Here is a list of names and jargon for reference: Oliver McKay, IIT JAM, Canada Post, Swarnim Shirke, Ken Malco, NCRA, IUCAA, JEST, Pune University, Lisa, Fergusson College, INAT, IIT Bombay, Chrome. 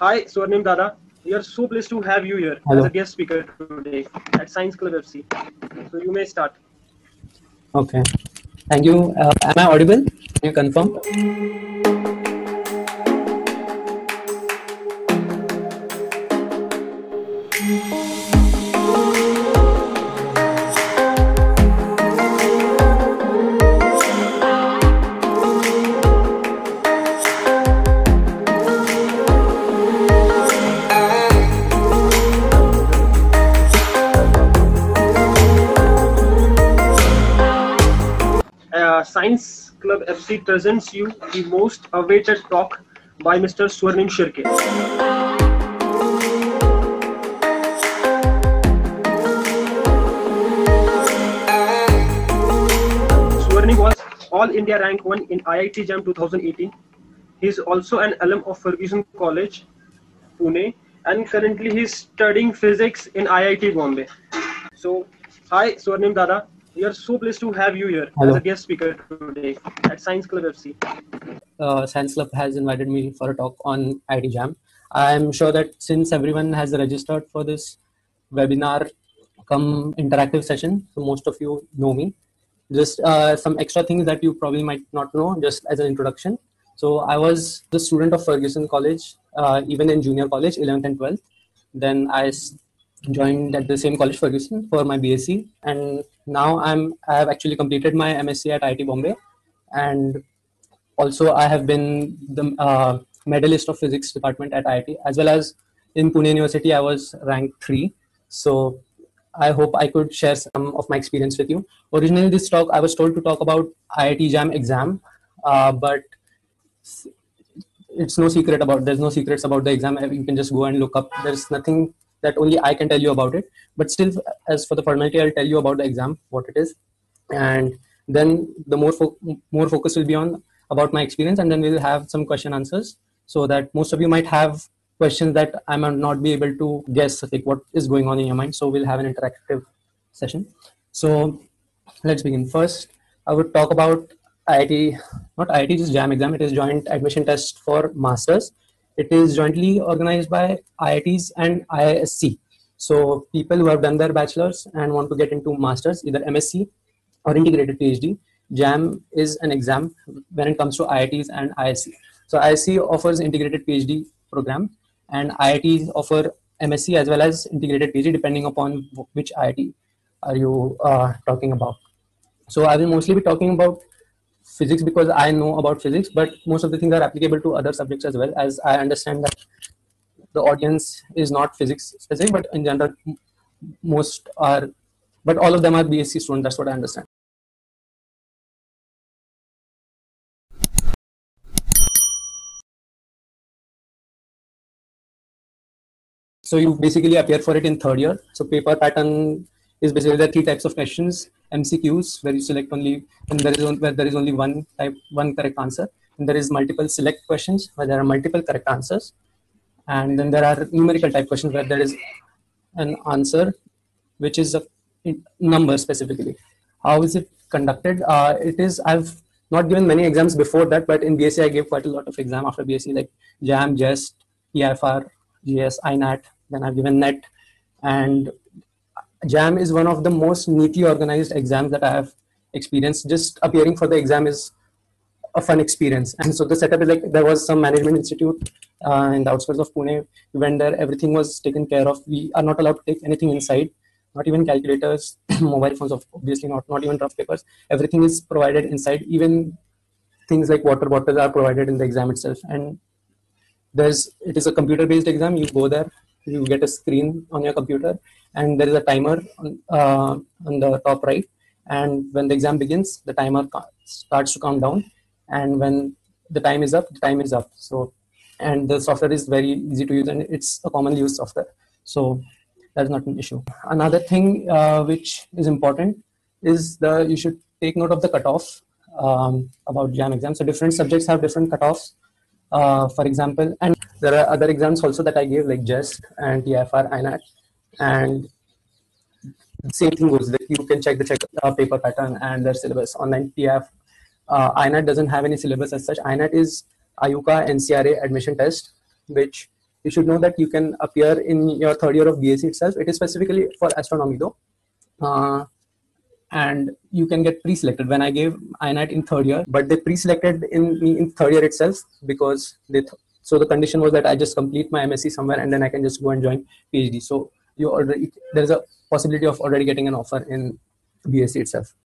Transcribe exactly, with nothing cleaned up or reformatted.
Hi, Swarnim Dada. We are so pleased to have you here Hello. As a guest speaker today at Science Club F C. So you may start. Okay. Thank you. Uh, am I audible? Can you confirm? Science Club F C presents you the most awaited talk by Mister Swarnim Shirke. Swarnim was All India Rank one in I I T JAM twenty eighteen. He is also an alum of Fergusson College, Pune, and currently he is studying physics in I I T Bombay. So, hi Swarnim Dada. We are so pleased to have you here Hello. As a guest speaker today at Science Club F C. Uh, Science Club has invited me for a talk on I I T JAM. I am sure that since everyone has registered for this webinar come interactive session, so most of you know me. Just uh, some extra things that you probably might not know, just as an introduction. So I was the student of Fergusson College, uh, even in junior college, eleventh and twelfth. Then I joined at the same college, Fergusson, for my B Sc, and now I'm I have actually completed my M Sc at I I T Bombay, and also I have been the uh, medalist of physics department at I I T, as well as in Pune University I was ranked three. So I hope I could share some of my experience with you. Originally this talk I was told to talk about I I T JAM exam, uh, but it's no secret about there's no secrets about the exam. You can just go and look up. There's nothing that only I can tell you about it, but still, as for the formality, I'll tell you about the exam, what it is, and then the more fo more focus will be on about my experience, and then we'll have some question answers, so that most of you might have questions that I might not be able to guess, like what is going on in your mind. So we'll have an interactive session. So let's begin. First, I would talk about I I T, not I I T, just JAM exam. It is joint admission test for masters. It is jointly organized by I I Ts and I I S c. So people who have done their bachelor's and want to get into masters, either M Sc or integrated P H D, JAM is an exam when it comes to I I Ts and I I S c. So I I S c offers integrated P H D program, and I I Ts offer M Sc as well as integrated P H D, depending upon which I I T are you uh, talking about. So I will mostly be talking about physics because I know about physics, but most of the things are applicable to other subjects as well, as I understand that the audience is not physics specific, but in general most are, but all of them are B Sc students, that's what I understand. So you basically appear for it in third year. So paper pattern is basically the three types of questions: M C Qs, where you select only, and there is on, where there is only one type, one correct answer, and there is multiple select questions where there are multiple correct answers, and then there are numerical type questions where there is an answer which is a number specifically. How is it conducted? Uh, it is I've not given many exams before that, but in B Sc I gave quite a lot of exam after B Sc, like JAM, JEST, E I F R, G S, I NAT. Then I've given NET, and JAM is one of the most neatly organized exams that I have experienced. Just appearing for the exam is a fun experience. And so the setup is like, there was some management institute uh, in the outskirts of Pune. We went there, everything was taken care of. We are not allowed to take anything inside, not even calculators, mobile phones, obviously not, not even rough papers. Everything is provided inside. Even things like water bottles are provided in the exam itself. And there's, it is a computer-based exam. You go there, you get a screen on your computer, and there is a timer on, uh, on the top right, and when the exam begins, the timer starts to count down, and when the time is up, the time is up. So, and the software is very easy to use, and it's a commonly used software, so that's not an issue. Another thing uh, which is important is the you should take note of the cutoff um, about JAM exams. So different subjects have different cutoffs, uh, for example, and there are other exams also that I gave, like JEST and E I F R, I NAT, and same thing goes that you can check the check uh, paper pattern and their syllabus online. P F uh, I NAT doesn't have any syllabus as such. I NAT is I U C A A N C R A admission test, which you should know that you can appear in your third year of B S c itself. It is specifically for astronomy though. Uh, and you can get pre-selected. When I gave I N A T in third year, but they pre-selected in me in third year itself, because they, th so the condition was that I just complete my M S c somewhere and then I can just go and join PhD. So you already, there's a possibility of already getting an offer in B S c itself.